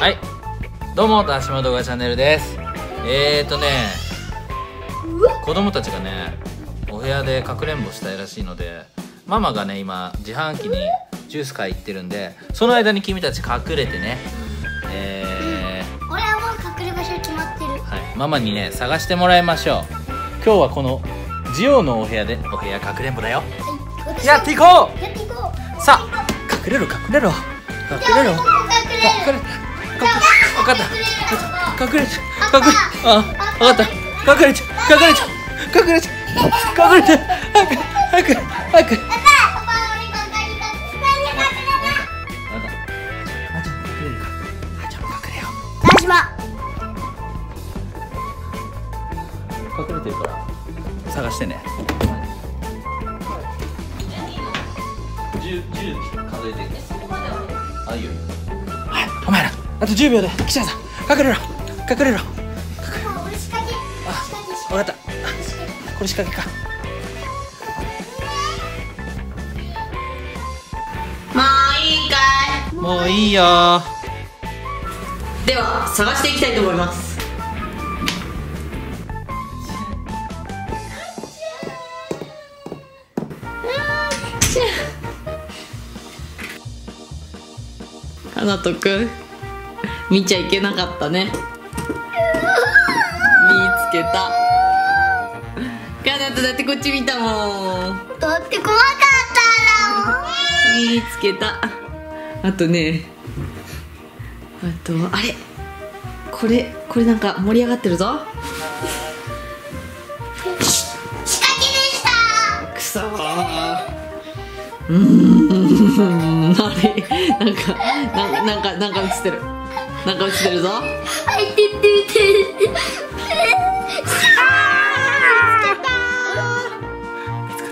はい、どうもだしも動画チャンネルです。子供たちがねお部屋でかくれんぼしたいらしいので、ママがね今自販機にジュース買い行ってるんで、その間に君たち隠れてね、俺はもう隠れ場所決まってる。はい、ママにね探してもらいましょう。今日はこのジオのお部屋でお部屋かくれんぼだよ。はい、やっていこう。さあ、隠れろ隠れろ隠れろ隠れろ。分かった。隠れちゃ隠れ。あ、分かった。隠れちゃ隠れちゃ隠れちゃ隠れちゃ。早く早く早く。隠れてるから探してね。10数えていく。あ、いいよ。はい、お前らあと10秒で記者さん隠れろ隠れろ。俺仕掛け。あ、わかった。これ仕掛けか。もういいかい。もういいよ。では探していきたいと思います。あなとくん見ちゃいけなかったね。見つけた。かなとだってこっち見たもん。だって怖かったんだもん。見つけた。あとね、あとあれこれなんか盛り上がってるぞ。仕掛けでした。くそー。あれなんか映ってる。なんか映ってるぞ。あ、いてててて。見つかっ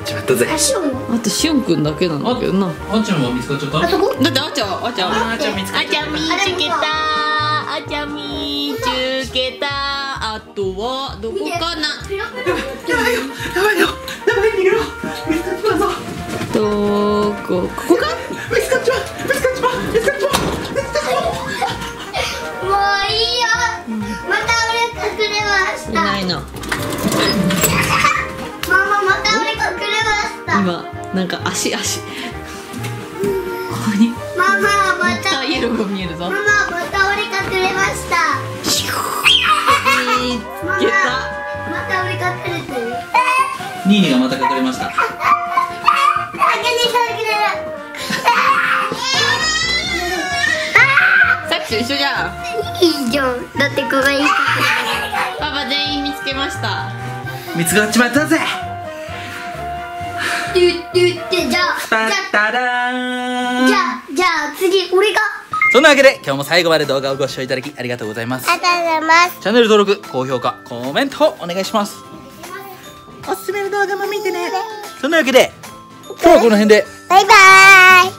ちまったぜ。あとしゅんくんだけなんだけどな。あちゃんは見つかっちゃった。あそこ。だってあちゃん見つけた。あちゃん見つけた。あとはどこかな。やばい逃げろ。見つかっちまうぞ。ここか？もういいよ。また俺隠れました。いないの。ママまた俺隠れました。今なんか足。ここに。ママまたイエローが見えるぞ。ママまた俺隠れました。ママまた俺隠れてる。ニーニーがまた隠れました。一緒じゃん。いいじゃん。だってここにパパ全員見つけました。見つかっちまったぜ。じゃあ次俺が。そんなわけで今日も最後まで動画をご視聴いただきありがとうございます。ありがとうございます。チャンネル登録、高評価、コメントをお願いします。おすすめの動画も見てね。そんなわけで今日はこの辺でバイバーイ。